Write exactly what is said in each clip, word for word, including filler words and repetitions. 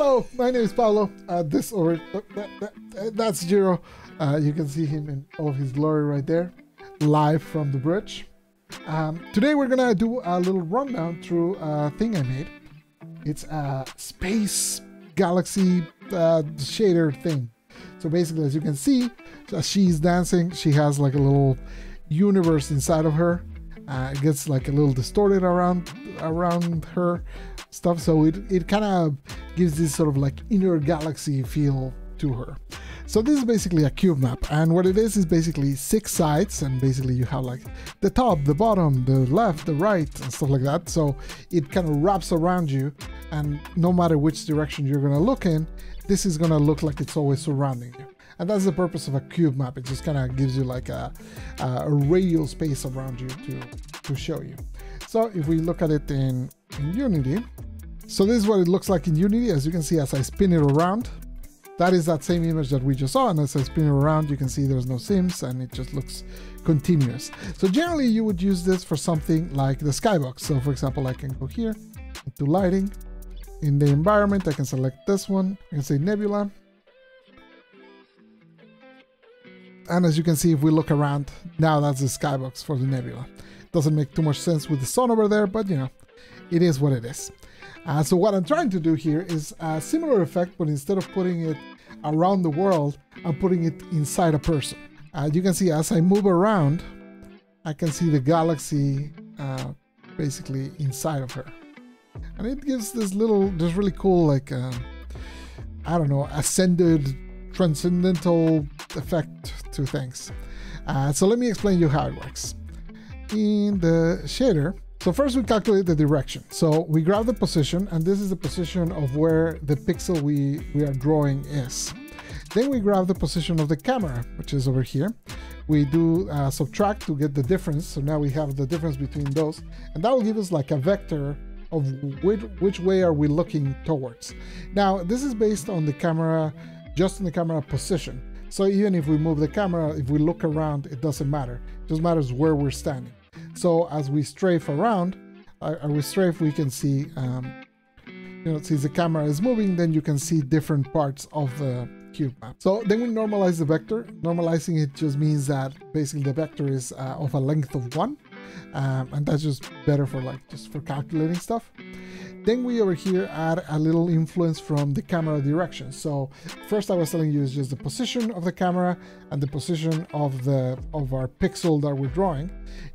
Hello, my name is Pablo. Uh, this over, uh, that, that, that's Giro. Uh, you can see him in all his glory right there, live from the bridge. Um, today we're gonna do a little rundown through a thing I made. It's a space galaxy uh, shader thing. So basically, as you can see, as she's dancing, she has like a little universe inside of her. Uh, it gets like a little distorted around around her stuff, so it, it kind of gives this sort of like inner galaxy feel to her. So this is basically a cube map, and what it is is basically six sides, and basically you have like the top, the bottom, the left, the right, and stuff like that. So it kind of wraps around you, and no matter which direction you're gonna look in, this is gonna look like it's always surrounding you. And that's the purpose of a cube map. It just kind of gives you like a, a radial space around you to, to show you. So if we look at it in, in Unity, so this is what it looks like in Unity. As you can see, as I spin it around, that is that same image that we just saw. And as I spin it around, you can see there's no sims and it just looks continuous. So generally you would use this for something like the skybox. So for example, I can go here to lighting. In the environment, I can select this one. I can say nebula. And as you can see, if we look around, now that's the skybox for the nebula. Doesn't make too much sense with the sun over there, but you know, it is what it is. Uh, so what I'm trying to do here is a similar effect, but instead of putting it around the world, I'm putting it inside a person. Uh, you can see as I move around, I can see the galaxy uh, basically inside of her. And it gives this little, this really cool, like, uh, I don't know, ascended, transcendental effect to things. Uh, so let me explain you how it works. In the shader, so first we calculate the direction. So we grab the position, and this is the position of where the pixel we, we are drawing is. Then we grab the position of the camera, which is over here. We do uh, subtract to get the difference. So now we have the difference between those, and that will give us like a vector of which, which way are we looking towards. Now, this is based on the camera, just in the camera position. So even if we move the camera, if we look around, it doesn't matter. It just matters where we're standing. So as we strafe around, as we strafe, we can see, um, you know, since the camera is moving, then you can see different parts of the cube map. So then we normalize the vector. Normalizing it just means that basically the vector is uh, of a length of one. Um, and that's just better for like, just for calculating stuff. Then we over here add a little influence from the camera direction. So first I was telling you is just the position of the camera and the position of the of our pixel that we're drawing.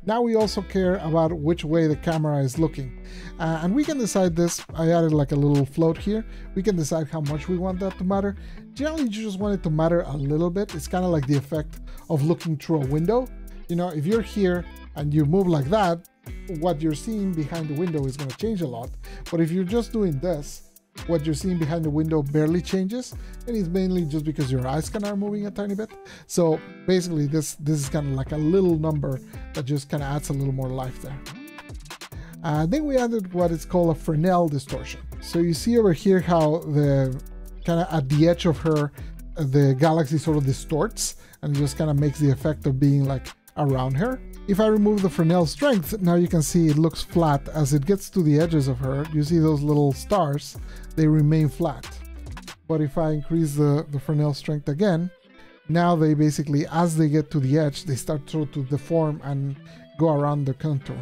Now we also care about which way the camera is looking. Uh, and we can decide this, I added like a little float here. We can decide how much we want that to matter. Generally, you just want it to matter a little bit. It's kind of like the effect of looking through a window. You know, if you're here and you move like that, what you're seeing behind the window is going to change a lot. But if you're just doing this, what you're seeing behind the window barely changes, and it's mainly just because your eyes kind of are moving a tiny bit. So basically this this is kind of like a little number that just kind of adds a little more life there. Uh, then we added what is called a Fresnel distortion. So you see over here how the kind of at the edge of her, the galaxy sort of distorts and just kind of makes the effect of being like around her. If I remove the Fresnel strength, now you can see it looks flat. As it gets to the edges of her, you see those little stars, they remain flat. But if I increase the, the Fresnel strength again, now they basically, as they get to the edge, they start to, to deform and go around the contour.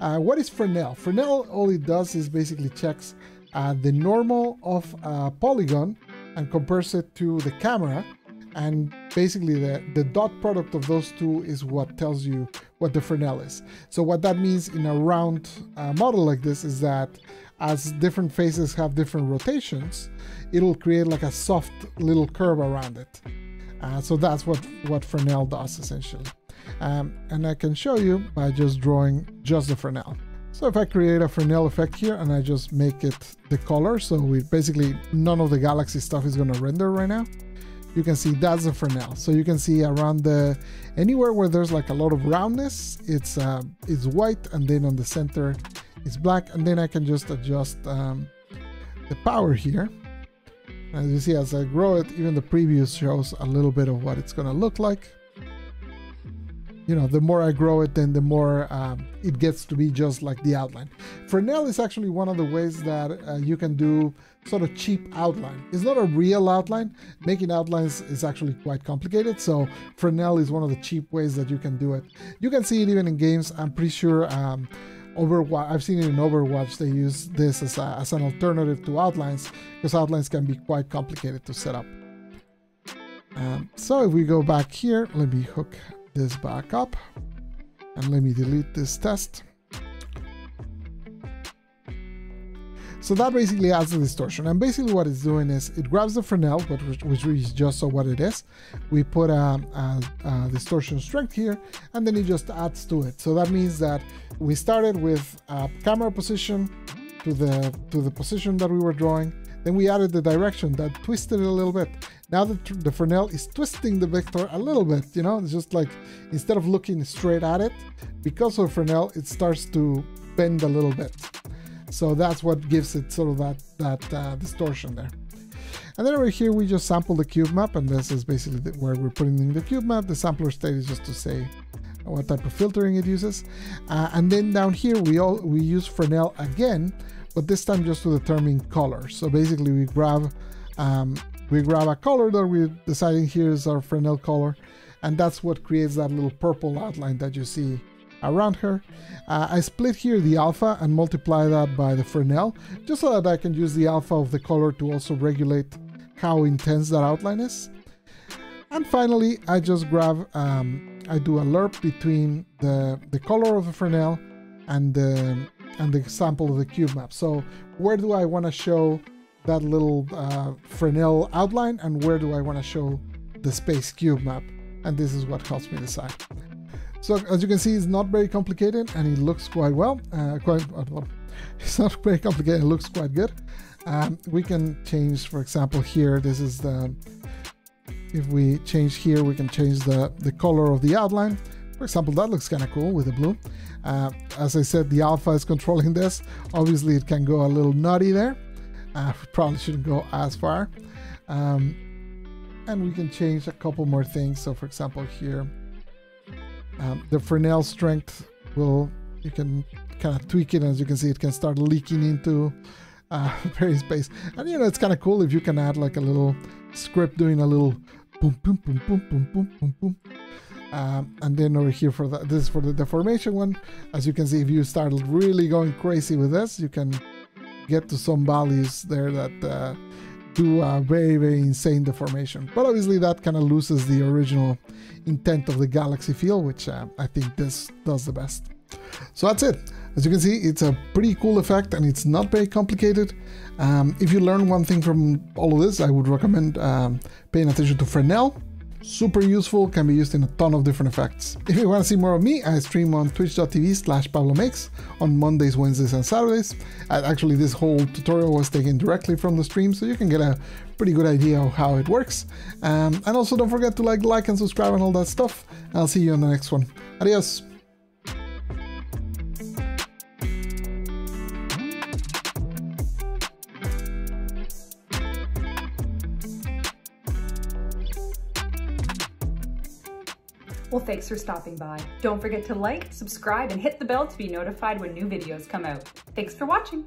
Uh, what is Fresnel? Fresnel, all it does is basically checks uh, the normal of a polygon and compares it to the camera. And basically the, the dot product of those two is what tells you what the Fresnel is. So what that means in a round uh, model like this is that as different faces have different rotations, it'll create like a soft little curve around it. Uh, so that's what, what Fresnel does essentially. Um, and I can show you by just drawing just the Fresnel. So if I create a Fresnel effect here and I just make it the color, so we basically none of the galaxy stuff is gonna render right now. You can see that's a Fresnel. So you can see around the, anywhere where there's like a lot of roundness, it's uh, it's white, and then on the center it's black. And then I can just adjust um, the power here. As you see, as I grow it, even the preview shows a little bit of what it's gonna look like. you know, the more I grow it, then the more um, it gets to be just like the outline. Fresnel is actually one of the ways that uh, you can do sort of cheap outline. It's not a real outline. Making outlines is actually quite complicated, so Fresnel is one of the cheap ways that you can do it. You can see it even in games. I'm pretty sure um, Overwatch, I've seen it in Overwatch, they use this as, a, as an alternative to outlines, because outlines can be quite complicated to set up. Um, so if we go back here, let me hook this back up and let me delete this test. So that basically adds a distortion, and basically what it's doing is it grabs the Fresnel, which, which we just saw what it is. We put a, a, a distortion strength here, and then it just adds to it. So that means that we started with a camera position to the to the position that we were drawing. Then we added the direction that twisted it a little bit. Now the, the Fresnel is twisting the vector a little bit, you know, it's just like instead of looking straight at it, because of Fresnel, it starts to bend a little bit. So that's what gives it sort of that, that uh, distortion there. And then over here, we just sample the cube map, and this is basically the, where we're putting in the cube map. The sampler state is just to say what type of filtering it uses. Uh, and then down here, we, all, we use Fresnel again, but this time just to determine color. So basically we grab, um, we grab a color that we're deciding here is our Fresnel color, and that's what creates that little purple outline that you see around her. Uh, I split here the alpha and multiply that by the Fresnel, just so that I can use the alpha of the color to also regulate how intense that outline is. And finally, I just grab, um, I do a lerp between the, the color of the Fresnel and the, and the sample of the cube map. So where do I want to show that little uh, Fresnel outline, and where do I want to show the space cube map? And this is what helps me decide. So as you can see, it's not very complicated, and it looks quite well. Uh, quite, it's not very complicated. It looks quite good. Um, we can change, for example, here. This is the. If we change here, we can change the the color of the outline. For example, that looks kind of cool with the blue. Uh, as I said, the alpha is controlling this. Obviously, it can go a little nutty there. Uh, probably shouldn't go as far. Um, and we can change a couple more things. So, for example, here. Um, the Fresnel strength will, you can kind of tweak it, and as you can see, it can start leaking into uh, various space. And you know, it's kind of cool if you can add like a little script doing a little boom, boom, boom, boom, boom, boom, boom, boom. Um, and then over here for the, this is for the deformation one. As you can see, if you start really going crazy with this, you can get to some values there that uh, do a very, very insane deformation. But obviously that kind of loses the original intent of the galaxy field, which uh, I think this does the best. So that's it. As you can see, it's a pretty cool effect, and it's not very complicated. Um, if you learn one thing from all of this, I would recommend um, paying attention to Fresnel. Super useful, can be used in a ton of different effects. If you want to see more of me, I stream on twitch dot t v slash pablo makes on Mondays, Wednesdays, and Saturdays. And actually, this whole tutorial was taken directly from the stream, so you can get a pretty good idea of how it works. Um, and also, don't forget to like, like, and subscribe and all that stuff. And I'll see you on the next one. Adios. Well, thanks for stopping by. Don't forget to like, subscribe, and hit the bell to be notified when new videos come out. Thanks for watching.